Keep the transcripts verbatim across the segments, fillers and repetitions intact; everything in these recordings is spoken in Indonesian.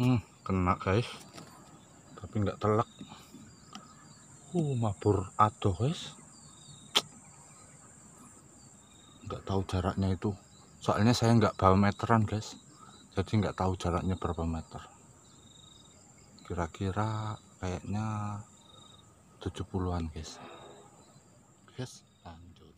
Hmm, kena guys, tapi nggak telak. Uh, mabur adoh guys, nggak tahu jaraknya itu. Soalnya saya nggak bawa meteran guys, jadi nggak tahu jaraknya berapa meter. Kira-kira kayaknya tujuh puluhan guys. Guys, lanjut.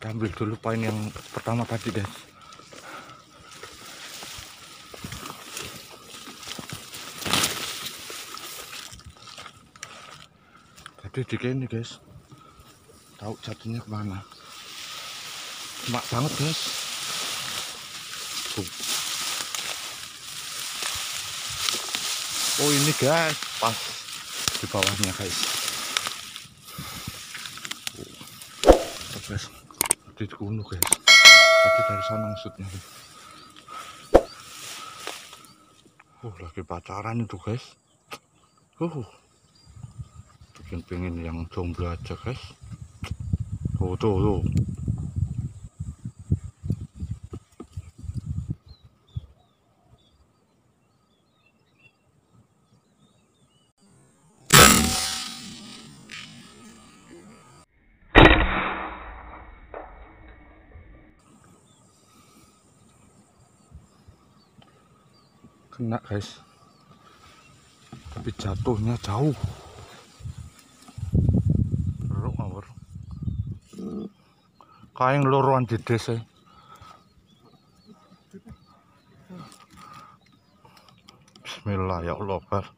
Kita ambil dulu poin yang pertama tadi guys. Di kene guys, tahu jatuhnya kemana? Emak banget guys. Tuh. Oh ini guys, pas di bawahnya guys. Oh, guys, di gunung guys. Tadi dari sana maksudnya. Uh lagi pacaran itu guys. Uh. Pengen yang jomblo aja guys. Tuh tuh tuh. Kena guys, tapi jatuhnya jauh. Kain luruan di desa. Bismillah ya Allah bar.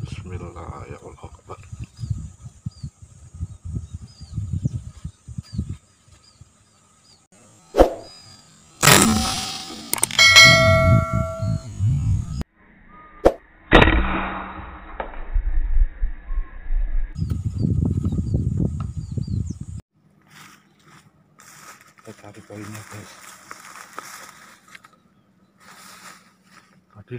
Bismillah ya Allah bar. Tadi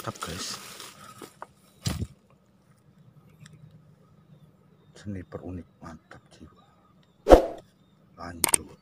Mantap guys, sniper unik mantap jiwa. Lanjut.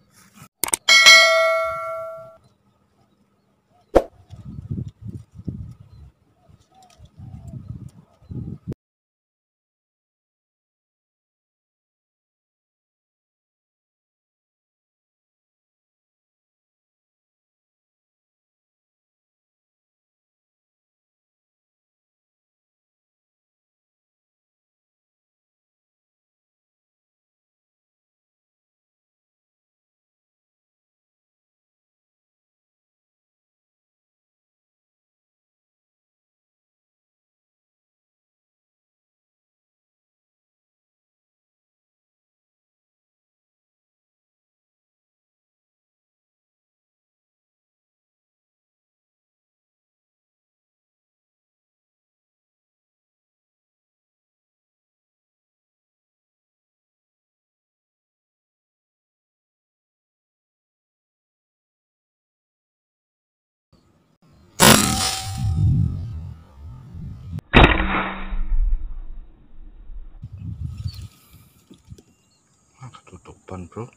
Ketutupan bro,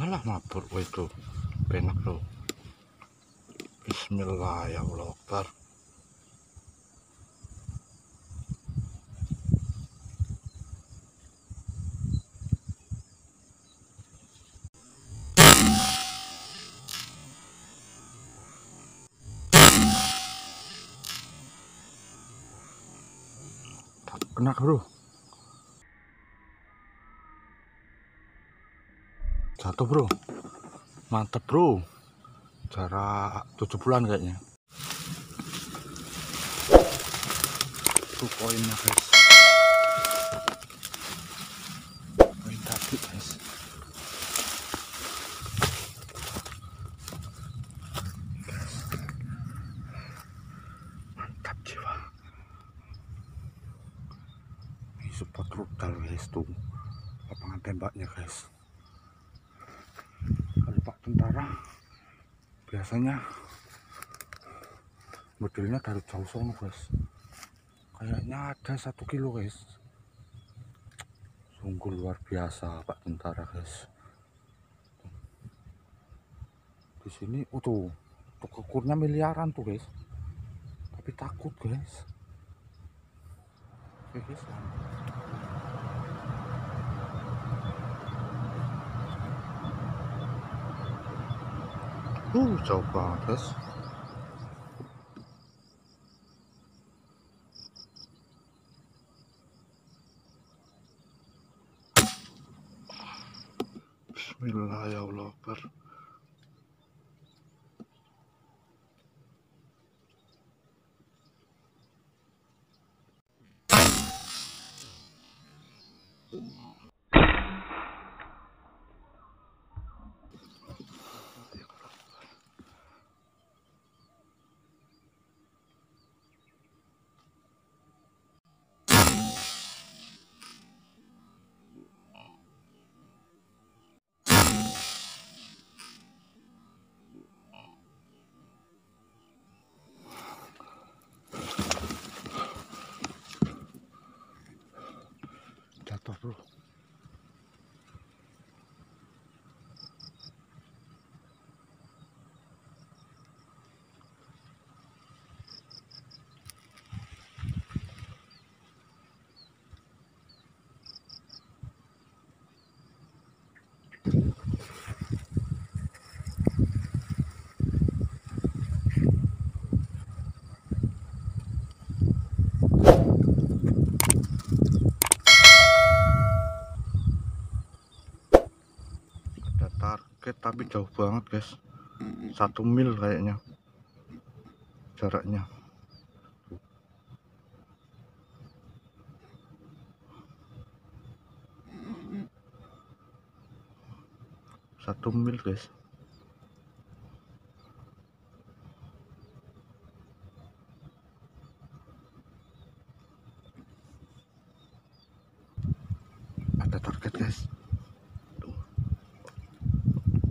malah mabur itu benak bro. Bismillah ya Allah akbar. Kena bro. Jatuh bro, mantep bro, jarak tujuh bulan kayaknya. Tuh koinnya guys, koin tadi guys. Mantap jiwa. Ini support rudal guys, tuh lapangan tembaknya guys. Tentara biasanya modelnya dari jauh sono guys, kayaknya ada satu kilo guys. Sungguh luar biasa Pak Tentara guys. Di sini utuh, tuh ukurnya miliaran tuh guys, tapi takut guys. Oke guys, Uh, jauh banget guys. Bismillah ya Allah Akbar. Bro, tapi jauh banget guys, satu mil kayaknya jaraknya. Satu mil guys. Ada target guys.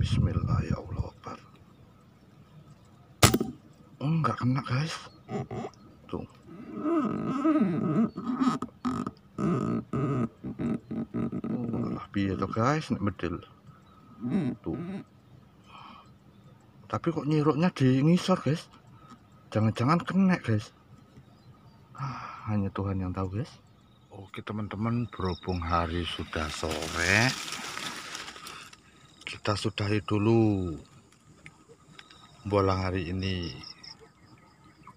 Bismillah ya Allah Akbar. Oh, nggak kena guys. Tuh. Wah, biar tuh guys, nek bedil. Tuh. Tapi kok nyiruknya di ngisor guys? Jangan-jangan kena guys. Ah, hanya Tuhan yang tahu guys. Oke teman-teman, berhubung hari sudah sore, kita sudahi dulu bolang hari ini.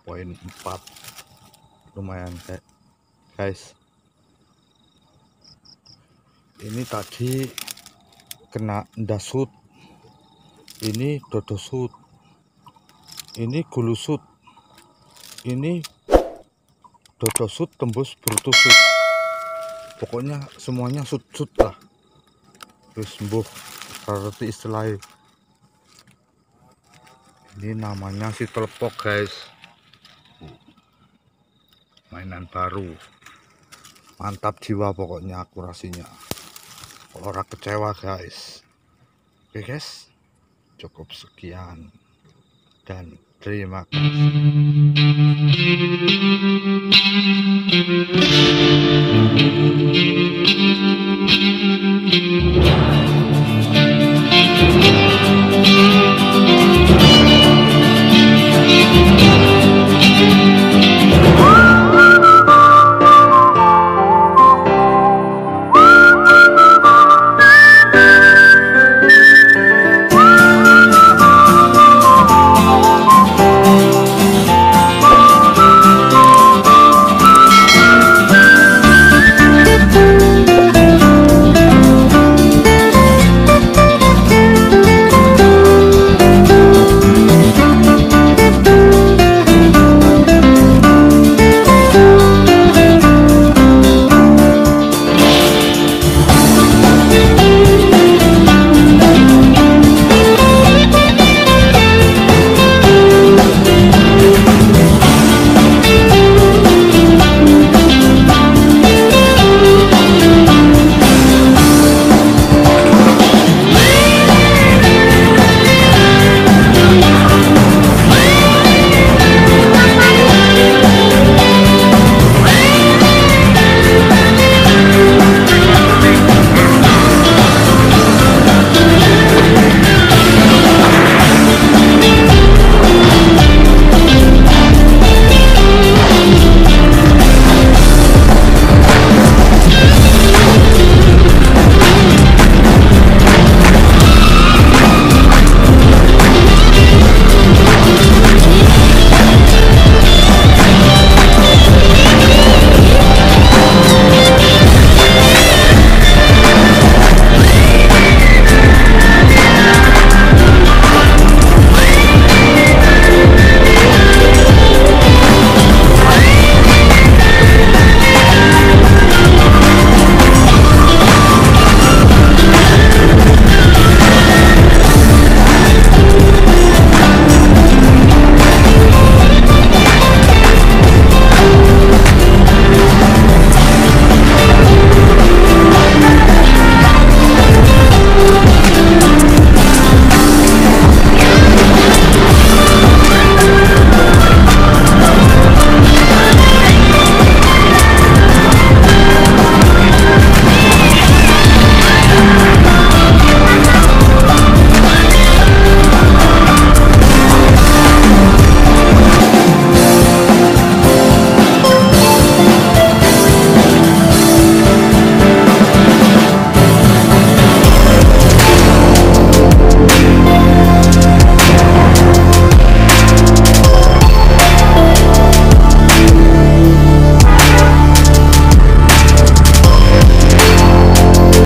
Poin empat lumayan guys. Ini tadi kena endasut, ini dodosut, ini gulusut, ini dodosut tembus brutusut, pokoknya semuanya sut-sut lah. Terus sembuh berarti istilahnya. Ini namanya si telpok guys, mainan baru, mantap jiwa pokoknya akurasinya. Orang kecewa guys. Oke guys, cukup sekian dan terima kasih.